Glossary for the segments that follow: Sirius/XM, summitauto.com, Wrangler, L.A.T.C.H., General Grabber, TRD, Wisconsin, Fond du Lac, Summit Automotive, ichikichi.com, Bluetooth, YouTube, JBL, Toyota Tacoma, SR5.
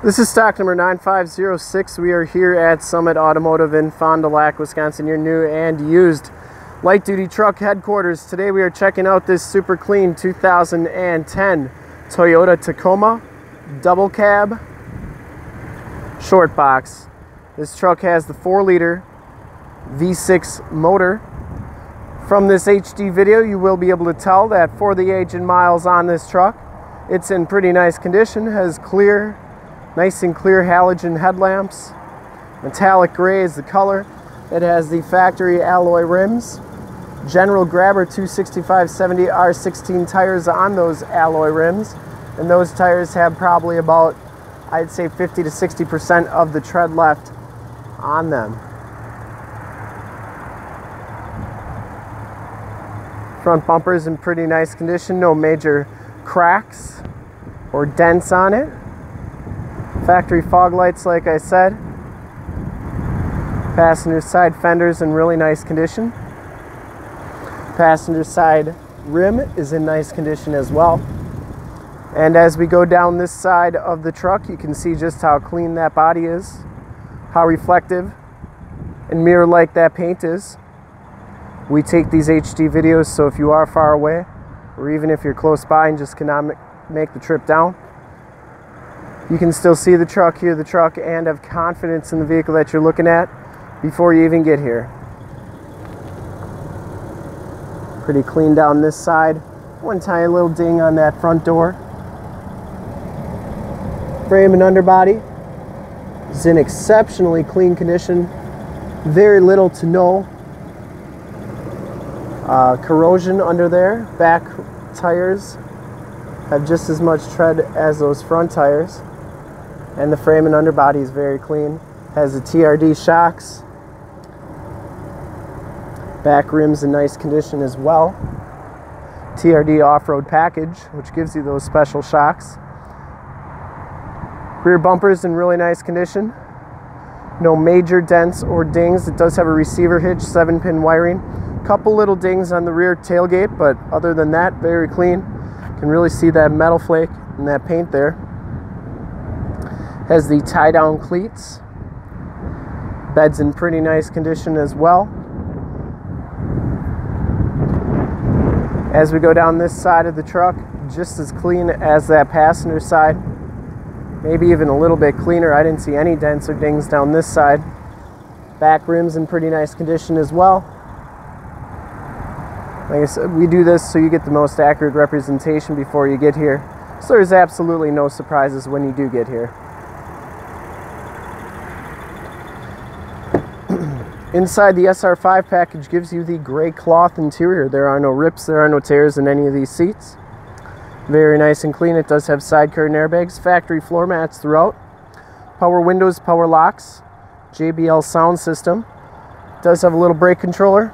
This is stock number 9506. We are here at Summit Automotive in Fond du Lac, Wisconsin, your new and used light-duty truck headquarters. Today we are checking out this super clean 2010 Toyota Tacoma double cab short box. This truck has the 4-liter V6 motor. From this HD video you will be able to tell that for the age and miles on this truck, it's in pretty nice condition. Has nice and clear halogen headlamps. Metallic gray is the color. It has the factory alloy rims. General Grabber 265/70 R16 tires on those alloy rims. And those tires have probably about, I'd say, 50 to 60% of the tread left on them. Front bumper is in pretty nice condition. No major cracks or dents on it. Factory fog lights, like I said. Passenger side fenders in really nice condition. Passenger side rim is in nice condition as well. And as we go down this side of the truck, you can see just how clean that body is, how reflective and mirror-like that paint is. We take these HD videos, so if you are far away, or even if you're close by and just cannot make the trip down, you can still see the truck, hear the truck, and have confidence in the vehicle that you're looking at before you even get here. Pretty clean down this side. One tiny little ding on that front door. Frame and underbody is in exceptionally clean condition. Very little to no corrosion under there. Back tires have just as much tread as those front tires. And the frame and underbody is very clean. Has the TRD shocks. Back rim's in nice condition as well. TRD off-road package, which gives you those special shocks. Rear bumper's in really nice condition. No major dents or dings. It does have a receiver hitch, 7-pin wiring. Couple little dings on the rear tailgate, but other than that, very clean. Can really see that metal flake and that paint there. Has the tie-down cleats. Bed's in pretty nice condition as well. As we go down this side of the truck, just as clean as that passenger side. Maybe even a little bit cleaner. I didn't see any dents or dings down this side. Back rim's in pretty nice condition as well. Like I said, we do this so you get the most accurate representation before you get here. So there's absolutely no surprises when you do get here. Inside, the SR5 package gives you the gray cloth interior. There are no rips, there are no tears in any of these seats. Very nice and clean. It does have side curtain airbags, factory floor mats throughout, power windows, power locks, JBL sound system. It does have a little brake controller.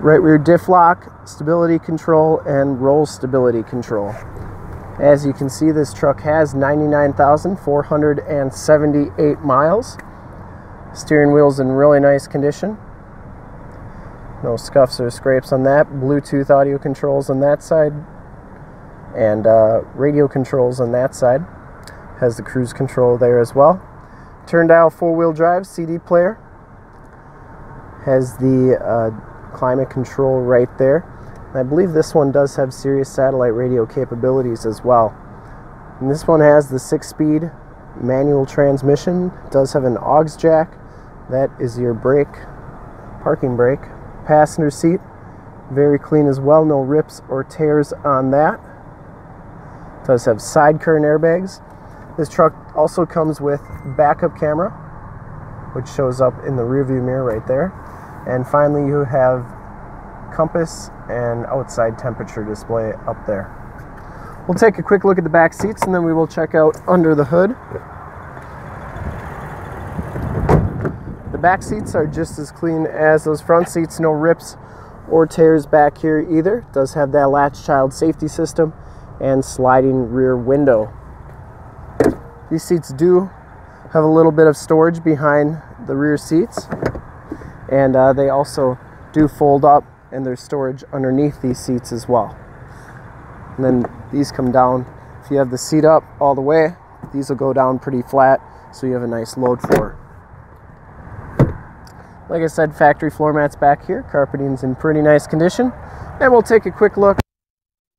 Right rear diff lock, stability control, and roll stability control. As you can see, this truck has 99,478 miles. Steering wheel's in really nice condition. No scuffs or scrapes on that. Bluetooth audio controls on that side. And radio controls on that side. Has the cruise control there as well. Turn dial 4-wheel drive, CD player. Has the climate control right there. And I believe this one does have Sirius satellite radio capabilities as well. And this one has the 6-speed manual transmission. It does have an aux jack. That is your brake, parking brake. Passenger seat, very clean as well. No rips or tears on that. It does have side curtain airbags. This truck also comes with backup camera, which shows up in the rearview mirror right there. And finally, you have compass and outside temperature display up there. We'll take a quick look at the back seats and then we will check out under the hood. The back seats are just as clean as those front seats. No rips or tears back here either. It does have that latch child safety system and sliding rear window. These seats do have a little bit of storage behind the rear seats. And they also do fold up, and there's storage underneath these seats as well. And then these come down. If you have the seat up all the way, These will go down pretty flat, so you have a nice load floor. Like I said, factory floor mats back here. Carpeting's in pretty nice condition. And we'll take a quick look at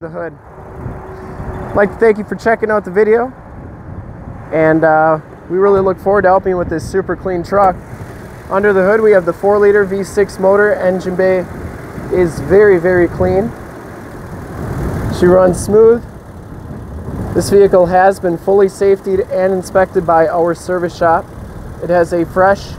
the hood. I'd like to thank you for checking out the video. And we really look forward to helping you with this super clean truck. Under the hood, we have the 4-liter V6 motor. Engine bay is very, very clean. She runs smooth. This vehicle has been fully safetied and inspected by our service shop. It has a fresh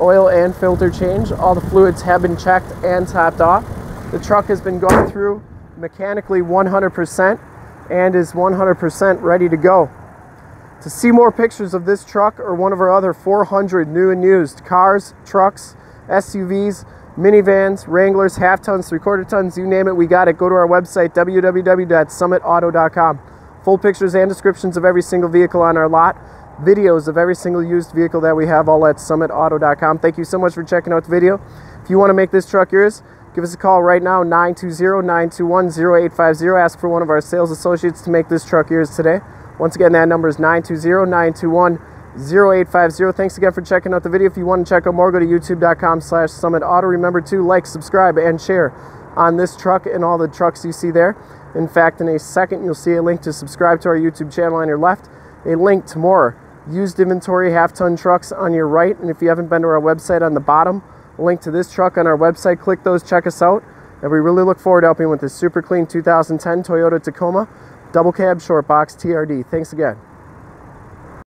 oil and filter change. All the fluids have been checked and topped off. The truck has been gone through mechanically 100% and is 100% ready to go. To see more pictures of this truck or one of our other 400 new and used cars, trucks, SUVs, minivans, Wranglers, half tons, three-quarter tons, you name it, we got it. Go to our website, www.summitauto.com. Full pictures and descriptions of every single vehicle on our lot. Videos of every single used vehicle that we have, all at summitauto.com. Thank you so much for checking out the video. If you want to make this truck yours, give us a call right now, 920-921-0850. Ask for one of our sales associates to make this truck yours today. Once again, that number is 920-921-0850. Thanks again for checking out the video. If you want to check out more, go to youtube.com/summitauto. Remember to like, subscribe, and share on this truck and all the trucks you see there. In fact, in a second, you'll see a link to subscribe to our YouTube channel on your left, a link to more used inventory half-ton trucks on your right, and if you haven't been to our website, on the bottom, a link to this truck on our website. Click those, check us out, and we really look forward to helping with this super clean 2010 Toyota Tacoma double cab short box TRD. Thanks again.